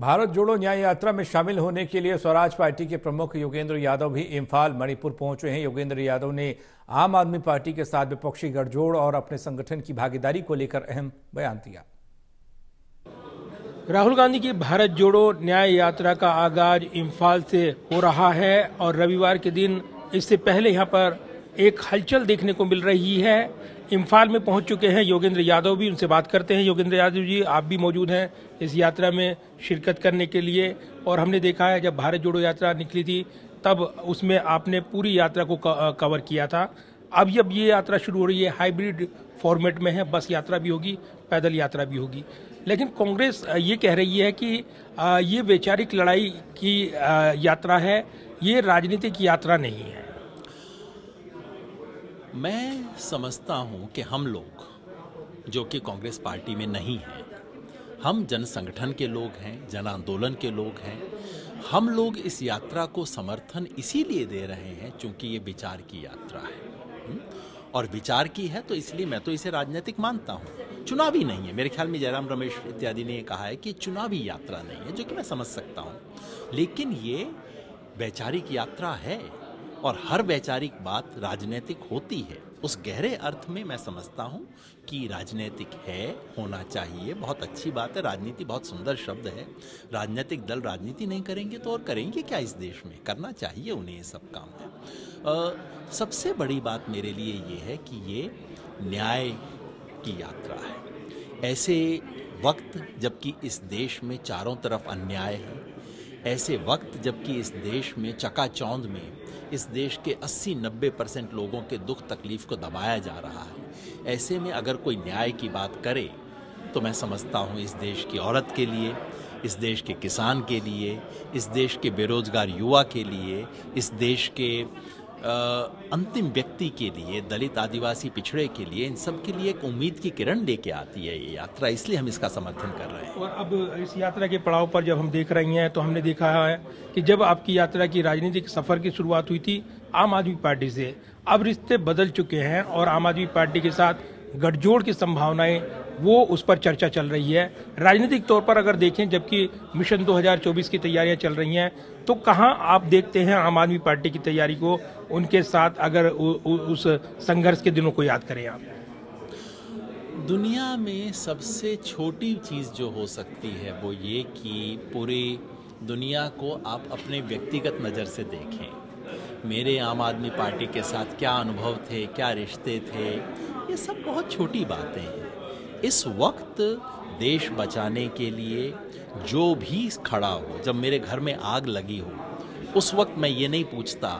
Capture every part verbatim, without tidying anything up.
भारत जोड़ो न्याय यात्रा में शामिल होने के लिए स्वराज पार्टी के प्रमुख योगेंद्र यादव भी इम्फाल मणिपुर पहुंचे हैं। योगेंद्र यादव ने आम आदमी पार्टी के साथ विपक्षी गठजोड़ और अपने संगठन की भागीदारी को लेकर अहम बयान दिया। राहुल गांधी की भारत जोड़ो न्याय यात्रा का आगाज इम्फाल से हो रहा है और रविवार के दिन इससे पहले यहाँ पर एक हलचल देखने को मिल रही है। इम्फाल में पहुंच चुके हैं योगेंद्र यादव भी, उनसे बात करते हैं। योगेंद्र यादव जी, आप भी मौजूद हैं इस यात्रा में शिरकत करने के लिए, और हमने देखा है जब भारत जोड़ो यात्रा निकली थी तब उसमें आपने पूरी यात्रा को कवर किया था। अब जब ये यात्रा शुरू हो रही है, हाइब्रिड फॉर्मेट में है, बस यात्रा भी होगी, पैदल यात्रा भी होगी, लेकिन कांग्रेस ये कह रही है कि ये वैचारिक लड़ाई की यात्रा है, ये राजनीतिक यात्रा नहीं है। मैं समझता हूं कि हम लोग जो कि कांग्रेस पार्टी में नहीं हैं, हम जन संगठन के लोग हैं, जन आंदोलन के लोग हैं, हम लोग इस यात्रा को समर्थन इसीलिए दे रहे हैं क्योंकि ये विचार की यात्रा है और विचार की है, तो इसलिए मैं तो इसे राजनीतिक मानता हूं। चुनावी नहीं है, मेरे ख्याल में जयराम रमेश इत्यादि ने कहा है कि चुनावी यात्रा नहीं है, जो कि मैं समझ सकता हूँ, लेकिन ये वैचारिक यात्रा है और हर वैचारिक बात राजनीतिक होती है। उस गहरे अर्थ में मैं समझता हूँ कि राजनीतिक है, होना चाहिए, बहुत अच्छी बात है। राजनीति बहुत सुंदर शब्द है। राजनीतिक दल राजनीति नहीं करेंगे तो और करेंगे क्या इस देश में? करना चाहिए उन्हें ये सब काम है। आ, सबसे बड़ी बात मेरे लिए ये है कि ये न्याय की यात्रा है। ऐसे वक्त जबकि इस देश में चारों तरफ अन्याय है, ऐसे वक्त जबकि इस देश में चकाचौंध में इस देश के अस्सी नब्बे परसेंट लोगों के दुख तकलीफ को दबाया जा रहा है, ऐसे में अगर कोई न्याय की बात करे तो मैं समझता हूँ इस देश की औरत के लिए, इस देश के किसान के लिए, इस देश के बेरोजगार युवा के लिए, इस देश के अंतिम व्यक्ति के लिए, दलित आदिवासी पिछड़े के लिए, इन सब के लिए एक उम्मीद की किरण लेके आती है ये यात्रा, इसलिए हम इसका समर्थन कर रहे हैं। और अब इस यात्रा के पड़ाव पर जब हम देख रहे हैं तो हमने देखा है कि जब आपकी यात्रा की राजनीतिक सफर की शुरुआत हुई थी आम आदमी पार्टी से, अब रिश्ते बदल चुके हैं और आम आदमी पार्टी के साथ गठजोड़ की संभावनाएं, वो उस पर चर्चा चल रही है। राजनीतिक तौर पर अगर देखें, जबकि मिशन दो हज़ार चौबीस की तैयारियां चल रही हैं, तो कहां आप देखते हैं आम आदमी पार्टी की तैयारी को उनके साथ, अगर उ, उ, उस संघर्ष के दिनों को याद करें आप? दुनिया में सबसे छोटी चीज़ जो हो सकती है वो ये कि पूरी दुनिया को आप अपने व्यक्तिगत नज़र से देखें। मेरे आम आदमी पार्टी के साथ क्या अनुभव थे, क्या रिश्ते थे, ये सब बहुत छोटी बातें हैं। इस वक्त देश बचाने के लिए जो भी खड़ा हो, जब मेरे घर में आग लगी हो उस वक्त मैं ये नहीं पूछता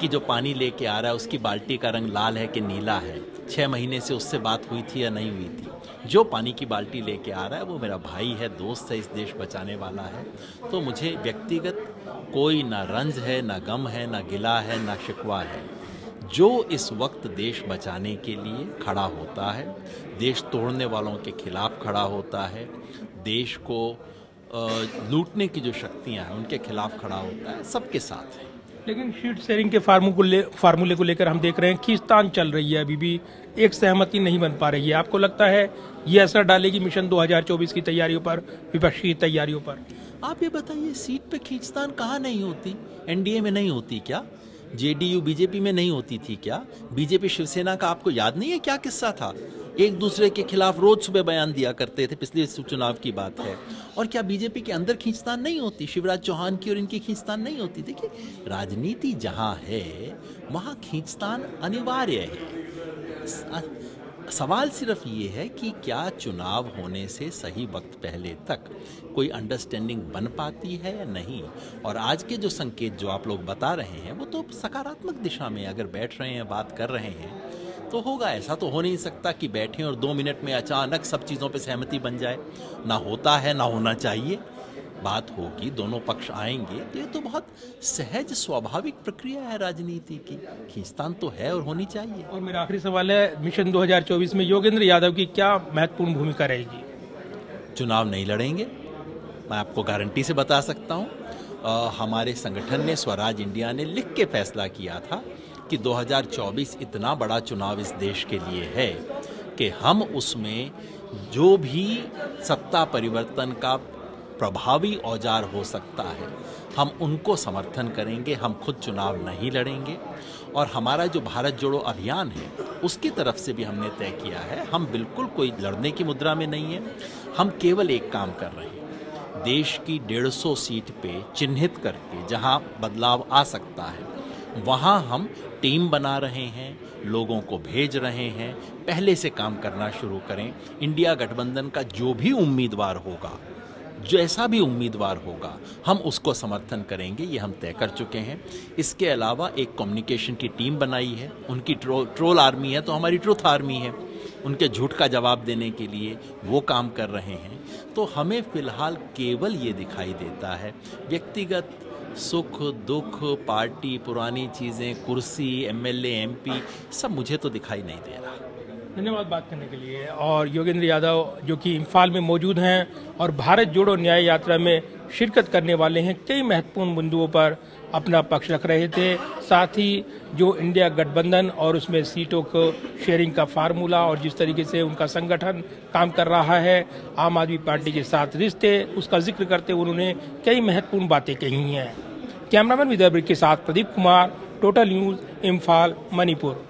कि जो पानी लेके आ रहा है उसकी बाल्टी का रंग लाल है कि नीला है, छः महीने से उससे बात हुई थी या नहीं हुई थी। जो पानी की बाल्टी लेके आ रहा है वो मेरा भाई है, दोस्त है, इस देश बचाने वाला है। तो मुझे व्यक्तिगत कोई ना रंज है, ना गम है, ना गिला है, ना शिकवा है। जो इस वक्त देश बचाने के लिए खड़ा होता है, देश तोड़ने वालों के खिलाफ खड़ा होता है, देश को लूटने की जो शक्तियां हैं उनके खिलाफ खड़ा होता है, सबके साथ है। लेकिन सीट शेयरिंग के फार्मूले फार्मूले को लेकर हम देख रहे हैं खींचतान चल रही है, अभी भी एक सहमति नहीं बन पा रही है। आपको लगता है ये असर डालेगी मिशन दो हज़ार चौबीस की तैयारियों पर, विपक्ष की तैयारियों पर? आप ये बताइए, सीट पर खींचतान कहाँ नहीं होती? एनडीए में नहीं होती क्या? जेडीयू बीजेपी में नहीं होती थी क्या? बीजेपी शिवसेना का आपको याद नहीं है क्या किस्सा था? एक दूसरे के खिलाफ रोज सुबह बयान दिया करते थे, पिछले चुनाव की बात है। और क्या बीजेपी के अंदर खींचतान नहीं होती? शिवराज चौहान की और इनकी खींचतान नहीं होती? देखिए, राजनीति जहाँ है वहाँ खींचतान अनिवार्य है। सवाल सिर्फ ये है कि क्या चुनाव होने से सही वक्त पहले तक कोई अंडरस्टैंडिंग बन पाती है या नहीं। और आज के जो संकेत जो आप लोग बता रहे हैं वो तो सकारात्मक दिशा में, अगर बैठ रहे हैं, बात कर रहे हैं तो होगा। ऐसा तो हो नहीं सकता कि बैठें और दो मिनट में अचानक सब चीज़ों पे सहमति बन जाए, ना होता है ना होना चाहिए। बात होगी, दोनों पक्ष आएंगे, तो ये तो बहुत सहज स्वाभाविक प्रक्रिया है राजनीति की। खींचतान तो है और होनी चाहिए। और मेरा आखिरी सवाल है, मिशन दो हज़ार चौबीस में योगेंद्र यादव की क्या महत्वपूर्ण भूमिका रहेगी? चुनाव नहीं लड़ेंगे, मैं आपको गारंटी से बता सकता हूँ। हमारे संगठन ने, स्वराज इंडिया ने लिख के फैसला किया था कि दो हज़ार चौबीस इतना बड़ा चुनाव इस देश के लिए है कि हम उसमें जो भी सत्ता परिवर्तन का प्रभावी औजार हो सकता है, हम उनको समर्थन करेंगे। हम खुद चुनाव नहीं लड़ेंगे और हमारा जो भारत जोड़ो अभियान है उसकी तरफ से भी हमने तय किया है, हम बिल्कुल कोई लड़ने की मुद्रा में नहीं है। हम केवल एक काम कर रहे हैं, देश की डेढ़ सौ सीट पे चिन्हित करके जहां बदलाव आ सकता है वहां हम टीम बना रहे हैं, लोगों को भेज रहे हैं, पहले से काम करना शुरू करें। इंडिया गठबंधन का जो भी उम्मीदवार होगा, जैसा भी उम्मीदवार होगा, हम उसको समर्थन करेंगे, ये हम तय कर चुके हैं। इसके अलावा एक कम्युनिकेशन की टीम बनाई है, उनकी ट्रो, ट्रोल आर्मी है तो हमारी ट्रूथ आर्मी है, उनके झूठ का जवाब देने के लिए वो काम कर रहे हैं। तो हमें फिलहाल केवल ये दिखाई देता है, व्यक्तिगत सुख दुख, पार्टी, पुरानी चीज़ें, कुर्सी, एमएलए, एमपी, सब मुझे तो दिखाई नहीं दे रहा। धन्यवाद बात करने के लिए। और योगेंद्र यादव जो कि इम्फाल में मौजूद हैं और भारत जोड़ो न्याय यात्रा में शिरकत करने वाले हैं, कई महत्वपूर्ण बिंदुओं पर अपना पक्ष रख रहे थे। साथ ही जो इंडिया गठबंधन और उसमें सीटों को शेयरिंग का फार्मूला और जिस तरीके से उनका संगठन काम कर रहा है, आम आदमी पार्टी के साथ रिश्ते, उसका जिक्र करते हुए उन्होंने कई महत्वपूर्ण बातें कही हैं। कैमरामैन विदर्भ के साथ प्रदीप कुमार, टोटल न्यूज़, इम्फाल, मणिपुर।